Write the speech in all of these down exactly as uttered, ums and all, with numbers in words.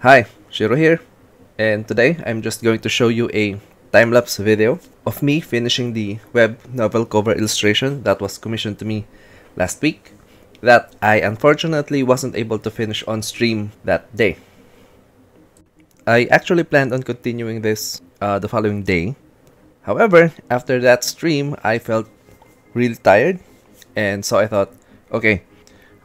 Hi, Shir zero here, and today I'm just going to show you a time-lapse video of me finishing the web novel cover illustration that was commissioned to me last week that I unfortunately wasn't able to finish on stream that day. I actually planned on continuing this uh, the following day. However, after that stream I felt really tired, and so I thought, okay,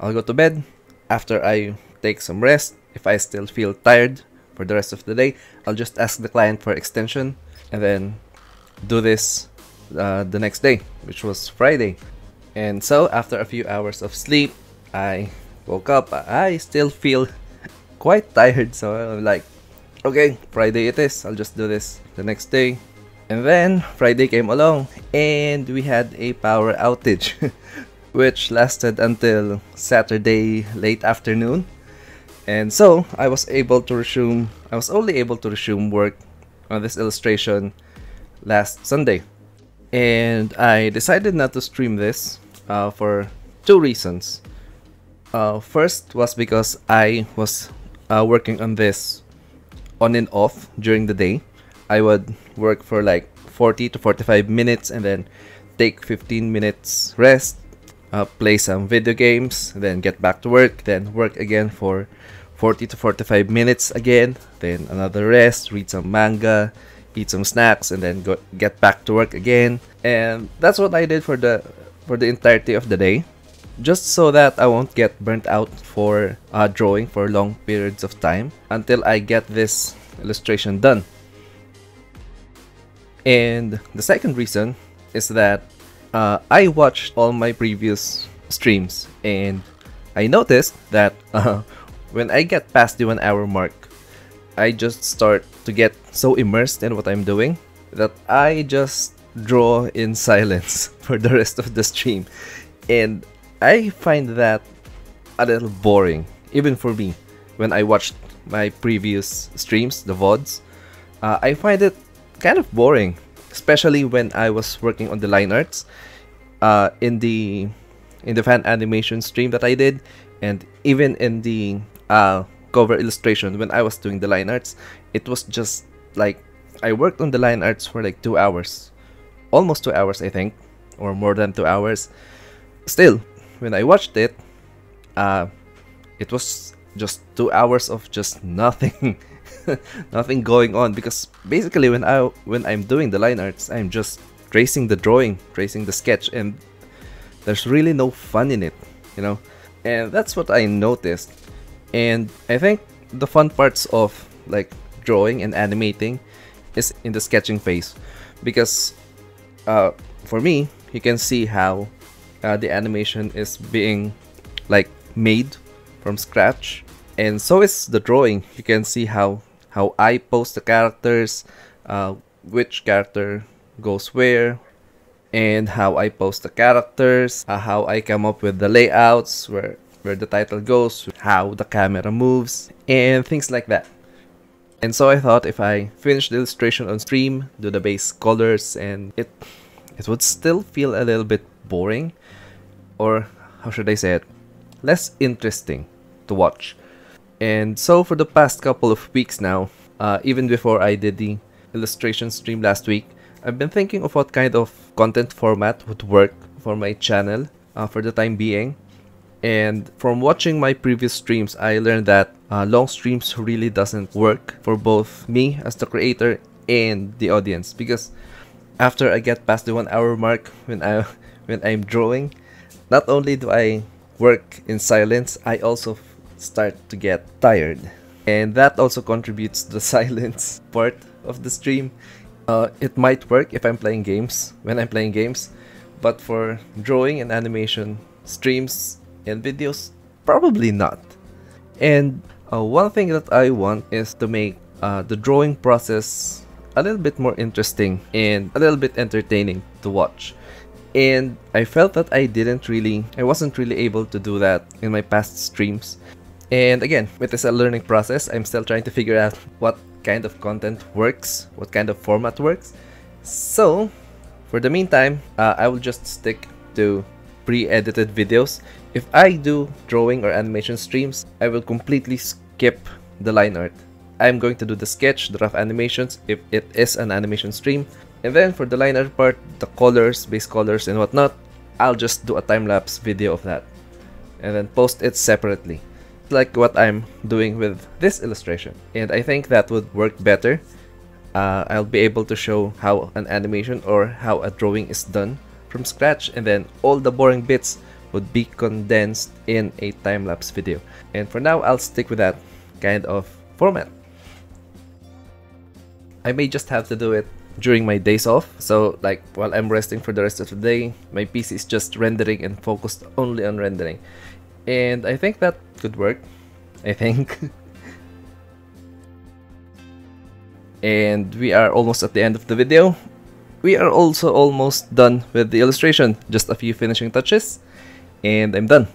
I'll go to bed after I take some rest. If I still feel tired for the rest of the day, I'll just ask the client for extension and then do this uh, the next day, which was Friday. And so after a few hours of sleep, I woke up. I still feel quite tired, so I'm like, okay, Friday it is. I'll just do this the next day. And then Friday came along and we had a power outage, which lasted until Saturday late afternoon. And so I was able to resume, I was only able to resume work on this illustration last Sunday. And I decided not to stream this uh, for two reasons. Uh, first was because I was uh, working on this on and off during the day. I would work for like forty to forty-five minutes and then take fifteen minutes rest, uh, play some video games, then get back to work, then work again for forty to forty-five minutes again, then another rest, read some manga, eat some snacks, and then go get back to work again. And that's what I did for the for the entirety of the day, just so that I won't get burnt out for uh, drawing for long periods of time until I get this illustration done. And the second reason is that uh, I watched all my previous streams, and I noticed that uh, when I get past the one hour mark, I just start to get so immersed in what I'm doing that I just draw in silence for the rest of the stream. And I find that a little boring, even for me. When I watched my previous streams, the V O Ds, uh, I find it kind of boring, especially when I was working on the line arts uh, in the in the fan animation stream that I did, and even in the uh, cover illustration when I was doing the line arts. It was just like I worked on the line arts for like two hours, almost two hours I think, or more than two hours. Still, when I watched it, uh, it was just two hours of just nothing. Nothing going on, because basically when I when I'm doing the line arts, I'm just tracing the drawing, tracing the sketch, and there's really no fun in it, you know. And that's what I noticed. And I think the fun parts of like drawing and animating is in the sketching phase, because uh, for me, you can see how uh, the animation is being like made from scratch. And so is the drawing. You can see how how I pose the characters, uh, which character goes where, and how I pose the characters, uh, how I come up with the layouts, where where the title goes, how the camera moves, and things like that. And so I thought if I finish the illustration on stream, do the base colors, and it it would still feel a little bit boring, or how should I say it, less interesting to watch. And so for the past couple of weeks now, uh, even before I did the illustration stream last week, I've been thinking of what kind of content format would work for my channel uh, for the time being. And from watching my previous streams, I learned that uh, long streams really doesn't work for both me as the creator and the audience, because after I get past the one hour mark when, I, when I'm drawing, not only do I work in silence, I also start to get tired, and that also contributes to the silence part of the stream. Uh, it might work if I'm playing games, when I'm playing games, but for drawing and animation streams and videos, probably not. And uh, one thing that I want is to make uh, the drawing process a little bit more interesting and a little bit entertaining to watch. And I felt that I didn't really, I wasn't really able to do that in my past streams. And again, it is a learning process. I'm still trying to figure out what kind of content works, what kind of format works. So, for the meantime, uh, I will just stick to pre-edited videos. If I do drawing or animation streams, I will completely skip the line art. I'm going to do the sketch, the rough animations if it is an animation stream, and then for the line art part, the colors, base colors and whatnot, I'll just do a time-lapse video of that and then post it separately, like what I'm doing with this illustration. And I think that would work better. Uh, I'll be able to show how an animation or how a drawing is done from scratch, and then all the boring bits would be condensed in a time-lapse video. And for now, I'll stick with that kind of format. I may just have to do it during my days off, so like while I'm resting for the rest of the day, my P C is just rendering and focused only on rendering. And I think that could work, I think. And we are almost at the end of the video. We are also almost done with the illustration, just a few finishing touches, and I'm done.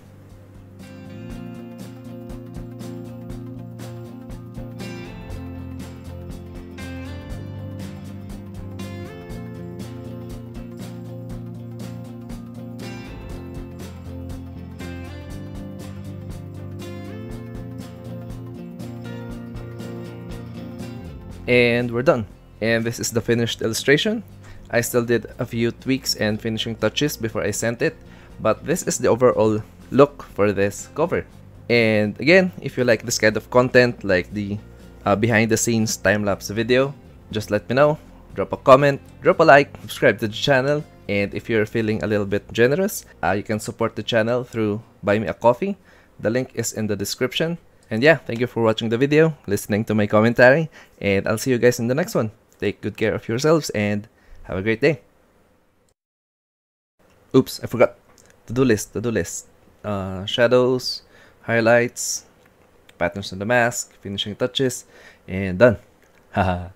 And we're done. And this is the finished illustration. I still did a few tweaks and finishing touches before I sent it, but this is the overall look for this cover. And again, if you like this kind of content, like the uh, behind the scenes time-lapse video, just let me know. Drop a comment, drop a like, subscribe to the channel, and if you're feeling a little bit generous, uh, you can support the channel through Buy Me a Coffee. The link is in the description. And yeah, thank you for watching the video, listening to my commentary, and I'll see you guys in the next one. Take good care of yourselves and have a great day. Oops, I forgot. To-do list, to-do list. Uh, shadows, highlights, patterns on the mask, finishing touches, and done. Haha.